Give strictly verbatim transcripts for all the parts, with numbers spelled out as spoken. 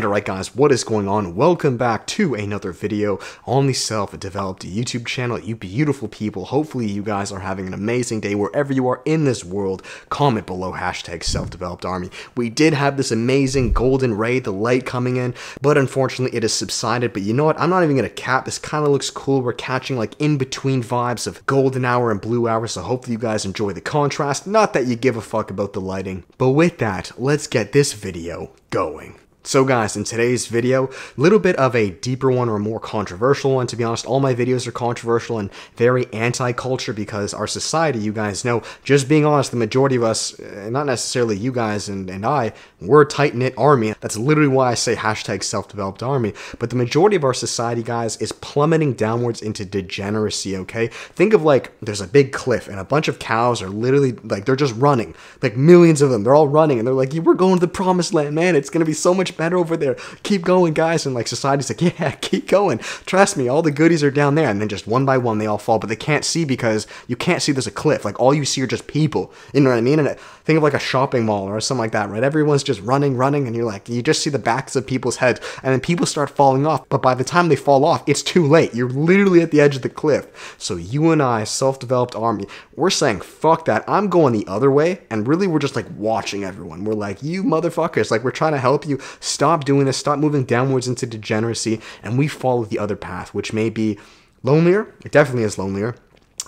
And alright guys, what is going on? Welcome back to another video on the self-developed YouTube channel, you beautiful people. Hopefully you guys are having an amazing day wherever you are in this world. Comment below hashtag self-developed army. We did have this amazing golden ray, the light coming in, but unfortunately it has subsided. But you know what? I'm not even going to cap. This kind of looks cool. We're catching like in between vibes of golden hour and blue hour. So hopefully you guys enjoy the contrast. Not that you give a fuck about the lighting. But with that, let's get this video going. So guys, in today's video, a little bit of a deeper one or a more controversial one. To be honest, all my videos are controversial and very anti-culture because our society, you guys know, just being honest, the majority of us, not necessarily you guys and, and I, we're a tight-knit army. That's literally why I say hashtag self-developed army. But the majority of our society, guys, is plummeting downwards into degeneracy, okay? Think of like, there's a big cliff and a bunch of cows are literally, like, they're just running. Like, millions of them, they're all running and they're like, yeah, we're going to the promised land, man. It's going to be so much better over there, keep going guys. And like society's like, yeah, keep going, trust me, all the goodies are down there. And then just one by one they all fall, but they can't see because you can't see there's a cliff. Like all you see are just people, you know what I mean? And think of like a shopping mall or something like that, right? Everyone's just running running and you're like, you just see the backs of people's heads and then people start falling off, but by the time they fall off it's too late. You're literally at the edge of the cliff. So you and I, self-developed army, we're saying fuck that, I'm going the other way. And really we're just like watching everyone. We're like, you motherfuckers, like we're trying to help you. Stop doing this, stop moving downwards into degeneracy. And we follow the other path, which may be lonelier. It definitely is lonelier,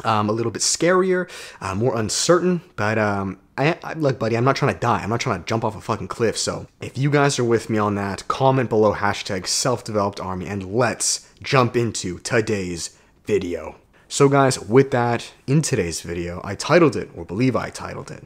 um, a little bit scarier, uh, more uncertain, but um, I, I, look, buddy, I'm not trying to die. I'm not trying to jump off a fucking cliff. So if you guys are with me on that, comment below hashtag self-developed army and let's jump into today's video. So guys, with that, in today's video, I titled it, or believe I titled it,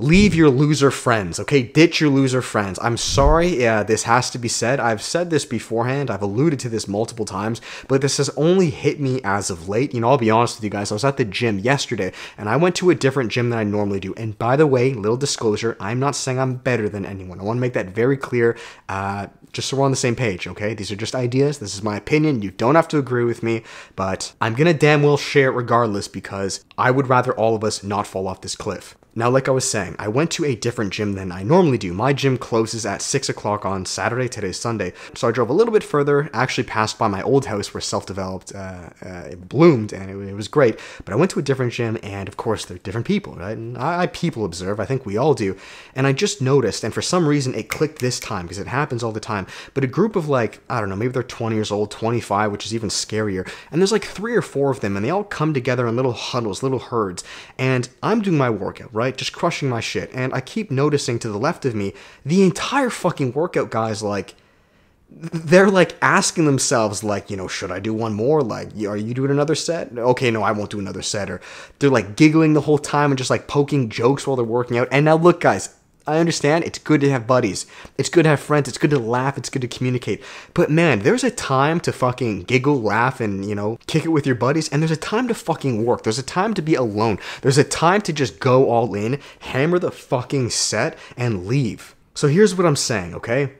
leave your loser friends, okay? Ditch your loser friends. I'm sorry, yeah, this has to be said. I've said this beforehand. I've alluded to this multiple times, but this has only hit me as of late. You know, I'll be honest with you guys. I was at the gym yesterday, and I went to a different gym than I normally do. And by the way, little disclosure, I'm not saying I'm better than anyone. I want to make that very clear, uh, just so we're on the same page, okay? These are just ideas. This is my opinion. You don't have to agree with me, but I'm going to damn well share it regardless because I would rather all of us not fall off this cliff. Now, like I was saying, I went to a different gym than I normally do. My gym closes at six o'clock on Saturday, today's Sunday. So I drove a little bit further, actually passed by my old house where self-developed, uh, uh, it bloomed and it, it was great. But I went to a different gym and of course they're different people, right? And I, I people observe, I think we all do. And I just noticed, and for some reason it clicked this time because it happens all the time, but a group of like, I don't know, maybe they're twenty years old, twenty-five, which is even scarier. And there's like three or four of them and they all come together in little huddles, little herds. And I'm doing my workout, right? Right? Just crushing my shit. And I keep noticing to the left of me, the entire fucking workout guy's like, they're like asking themselves like, you know, should I do one more? Like, are you doing another set? Okay, no, I won't do another set. Or they're like giggling the whole time and just like poking jokes while they're working out. And now look guys, I understand it's good to have buddies, it's good to have friends, it's good to laugh, it's good to communicate, but man, there's a time to fucking giggle, laugh, and you know, kick it with your buddies, and there's a time to fucking work, there's a time to be alone, there's a time to just go all in, hammer the fucking set, and leave. So here's what I'm saying, okay?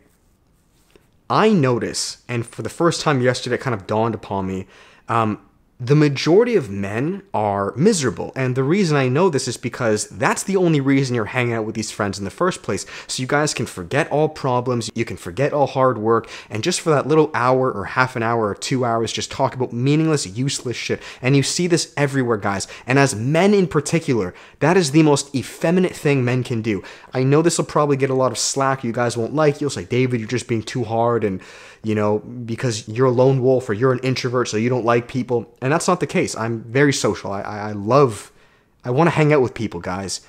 I notice, and for the first time yesterday, it kind of dawned upon me, um, the majority of men are miserable. And the reason I know this is because that's the only reason you're hanging out with these friends in the first place. So you guys can forget all problems, you can forget all hard work, and just for that little hour or half an hour or two hours, just talk about meaningless, useless shit. And you see this everywhere, guys. And as men in particular, that is the most effeminate thing men can do. I know this will probably get a lot of slack. You guys won't like it. You'll say, David, you're just being too hard and, you know, because you're a lone wolf or you're an introvert, so you don't like people. And And that's not the case. I'm very social. I, I, I love, I want to hang out with people, guys,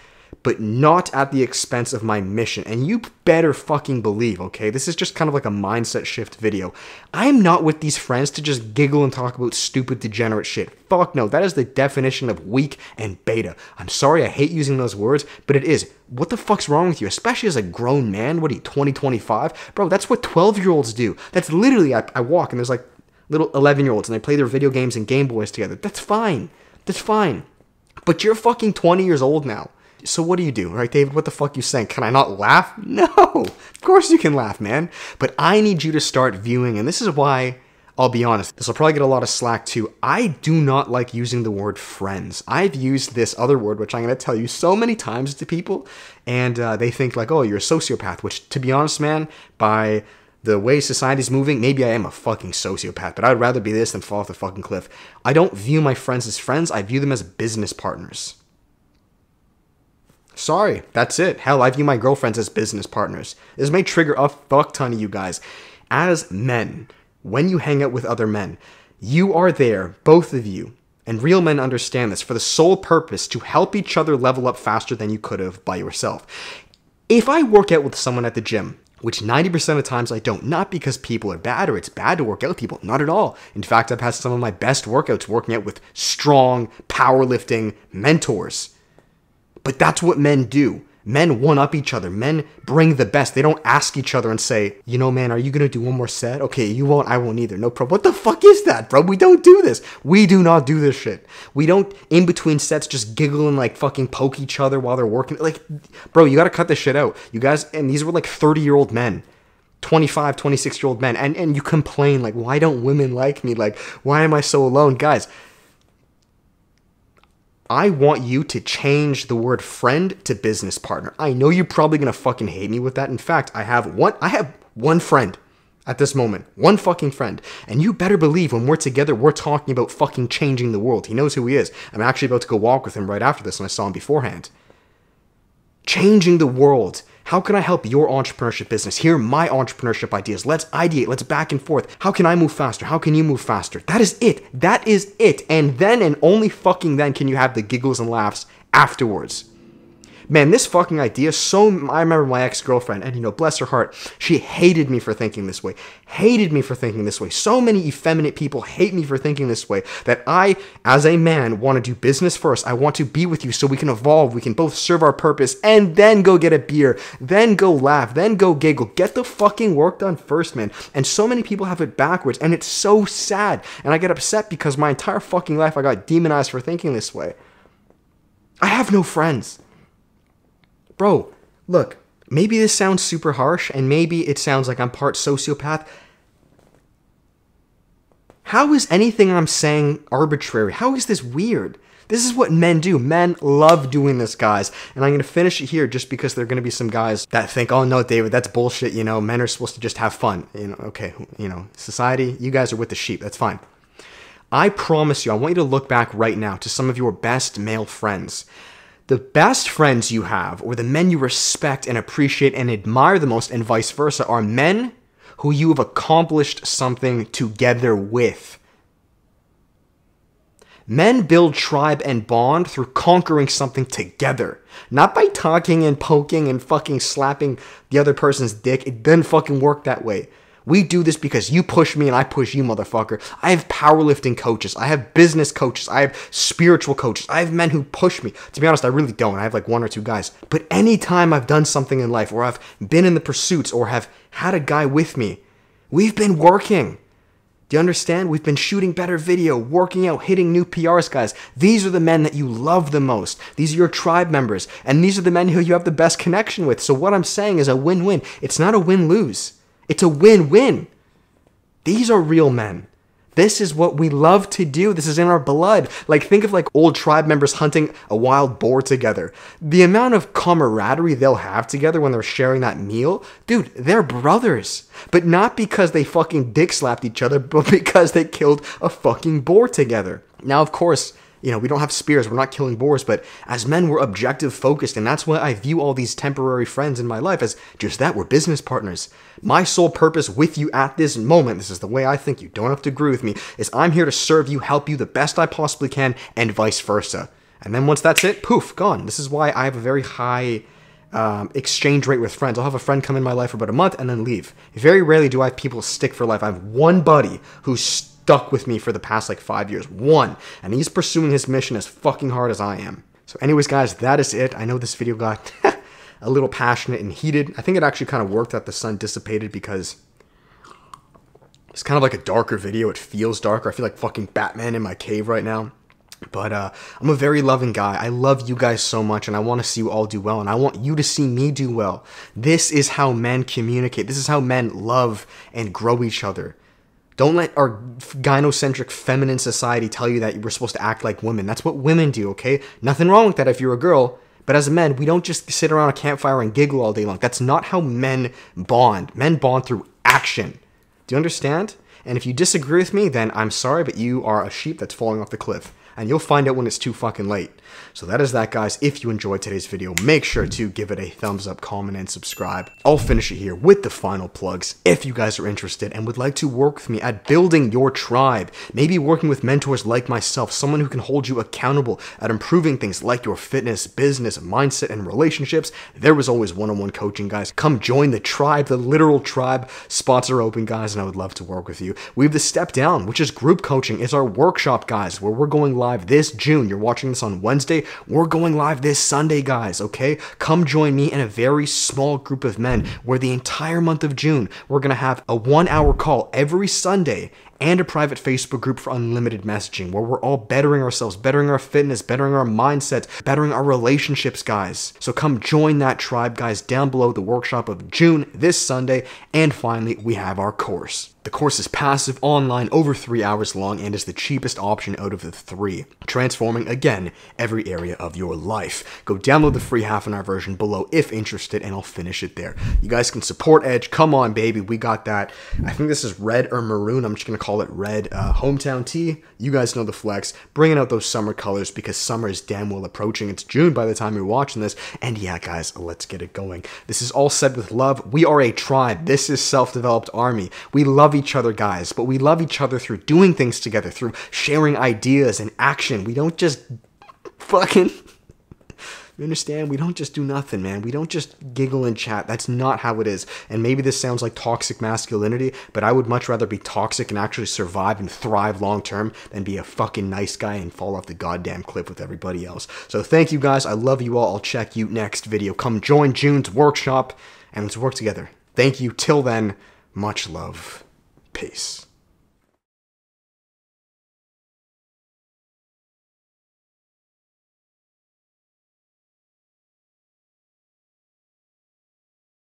but not at the expense of my mission. And you better fucking believe, okay? This is just kind of like a mindset shift video. I'm not with these friends to just giggle and talk about stupid degenerate shit. Fuck no. That is the definition of weak and beta. I'm sorry. I hate using those words, but it is. What the fuck's wrong with you? Especially as a grown man. What are you, twenty, twenty-five? Bro, that's what twelve year olds do. That's literally, I, I walk and there's like little eleven year olds and they play their video games and Game Boys together. That's fine. That's fine. But you're fucking twenty years old now. So what do you do? Right, David, what the fuck you saying? Can I not laugh? No, of course you can laugh, man. But I need you to start viewing. And this is why, I'll be honest, this will probably get a lot of slack too. I do not like using the word friends. I've used this other word, which I'm going to tell you so many times to people. And uh, they think like, oh, you're a sociopath, which to be honest, man, by the way society's moving, maybe I am a fucking sociopath, but I'd rather be this than fall off the fucking cliff. I don't view my friends as friends. I view them as business partners. Sorry, that's it. Hell, I view my girlfriends as business partners. This may trigger a fuck ton of you guys. As men, when you hang out with other men, you are there, both of you, and real men understand this, for the sole purpose to help each other level up faster than you could have by yourself. If I work out with someone at the gym, which ninety percent of the times I don't, not because people are bad or it's bad to work out with people, not at all. In fact, I've had some of my best workouts working out with strong, powerlifting mentors. But that's what men do. Men one-up each other. Men bring the best. They don't ask each other and say, you know, man, are you going to do one more set? Okay, you won't. I won't either. No problem. What the fuck is that, bro? We don't do this. We do not do this shit. We don't, in between sets, just giggle and, like, fucking poke each other while they're working. Like, bro, you got to cut this shit out. You guys, and these were, like, thirty-year-old men. twenty-five, twenty-six-year-old men. And, and you complain, like, why don't women like me? Like, why am I so alone? Guys, I want you to change the word friend to business partner. I know you're probably going to fucking hate me with that. In fact, I have one I have one friend at this moment. One fucking friend. And you better believe when we're together, we're talking about fucking changing the world. He knows who he is. I'm actually about to go walk with him right after this, and I saw him beforehand. Changing the world. How can I help your entrepreneurship business? Here are my entrepreneurship ideas. Let's ideate. Let's back and forth. How can I move faster? How can you move faster? That is it. That is it. And then and only fucking then can you have the giggles and laughs afterwards. Man, this fucking idea, so... I remember my ex-girlfriend, and, you know, bless her heart, she hated me for thinking this way. Hated me for thinking this way. So many effeminate people hate me for thinking this way, that I, as a man, want to do business first. I want to be with you so we can evolve. We can both serve our purpose, and then go get a beer. Then go laugh. Then go giggle. Get the fucking work done first, man. And so many people have it backwards, and it's so sad. And I get upset because my entire fucking life I got demonized for thinking this way. I have no friends. Bro, look, maybe this sounds super harsh, and maybe it sounds like I'm part sociopath. How is anything I'm saying arbitrary? How is this weird? This is what men do. Men love doing this, guys. And I'm going to finish it here just because there are going to be some guys that think, oh, no, David, that's bullshit. You know, men are supposed to just have fun. You know, okay, you know, society, you guys are with the sheep. That's fine. I promise you, I want you to look back right now to some of your best male friends. The best friends you have, or the men you respect and appreciate and admire the most, and vice versa, are men who you have accomplished something together with. Men build tribe and bond through conquering something together. Not by talking and poking and fucking slapping the other person's dick. It doesn't fucking work that way. We do this because you push me and I push you, motherfucker. I have powerlifting coaches. I have business coaches. I have spiritual coaches. I have men who push me. To be honest, I really don't. I have like one or two guys. But anytime I've done something in life, or I've been in the pursuits, or have had a guy with me, we've been working. Do you understand? We've been shooting better video, working out, hitting new P Rs, guys. These are the men that you love the most. These are your tribe members. And these are the men who you have the best connection with. So what I'm saying is a win-win. It's not a win-lose. It's a win-win. These are real men. This is what we love to do. This is in our blood. Like, think of like old tribe members hunting a wild boar together. The amount of camaraderie they'll have together when they're sharing that meal, dude, they're brothers. But not because they fucking dick slapped each other, but because they killed a fucking boar together. Now, of course, you know, we don't have spears, we're not killing boars, but as men, we're objective focused, and that's why I view all these temporary friends in my life as just that, we're business partners. My sole purpose with you at this moment, this is the way I think, you don't have to agree with me, is I'm here to serve you, help you the best I possibly can, and vice versa. And then once that's it, poof, gone. This is why I have a very high um, exchange rate with friends. I'll have a friend come in my life for about a month and then leave. Very rarely do I have people stick for life. I have one buddy who's stuck with me for the past like five years. One. And he's pursuing his mission as fucking hard as I am. So anyways, guys, that is it. I know this video got a little passionate and heated. I think it actually kind of worked that the sun dissipated, because it's kind of like a darker video. It feels darker. I feel like fucking Batman in my cave right now. But uh, I'm a very loving guy. I love you guys so much, and I want to see you all do well, and I want you to see me do well. This is how men communicate. This is how men love and grow each other. Don't let our gynocentric feminine society tell you that we're supposed to act like women. That's what women do, okay? Nothing wrong with that if you're a girl. But as men, we don't just sit around a campfire and giggle all day long. That's not how men bond. Men bond through action. Do you understand? And if you disagree with me, then I'm sorry, but you are a sheep that's falling off the cliff. And you'll find out when it's too fucking late. So that is that, guys. If you enjoyed today's video, make sure to give it a thumbs up, comment, and subscribe. I'll finish it here with the final plugs. If you guys are interested and would like to work with me at building your tribe, maybe working with mentors like myself, someone who can hold you accountable at improving things like your fitness, business, mindset, and relationships, there was always one-on-one coaching, guys. Come join the tribe, the literal tribe. Spots are open, guys, and I would love to work with you. We have the step down, which is group coaching. It's our workshop, guys, where we're going live this June. You're watching this on Wednesday. We're going live this Sunday, guys, okay? Come join me and a very small group of men where the entire month of June, we're going to have a one-hour call every Sunday and a private Facebook group for unlimited messaging where we're all bettering ourselves, bettering our fitness, bettering our mindset, bettering our relationships, guys. So come join that tribe, guys, down below, the workshop of June this Sunday. And finally, we have our course. The course is passive, online, over three hours long, and is the cheapest option out of the three, transforming, again, every area of your life. Go download the free half an hour version below if interested, and I'll finish it there. You guys can support EDGE. Come on, baby. We got that. I think this is red or maroon. I'm just going to call Call it red, uh, hometown tea. You guys know the flex, bringing out those summer colors because summer is damn well approaching. It's June by the time you're watching this. And yeah, guys, let's get it going. This is all said with love. We are a tribe. This is Self-Developed Army. We love each other, guys, but we love each other through doing things together, through sharing ideas and action. We don't just fucking... You understand? We don't just do nothing, man. We don't just giggle and chat. That's not how it is. And maybe this sounds like toxic masculinity, but I would much rather be toxic and actually survive and thrive long term than be a fucking nice guy and fall off the goddamn cliff with everybody else. So thank you guys. I love you all. I'll check you next video. Come join June's workshop and let's work together. Thank you. Till then, much love. Peace.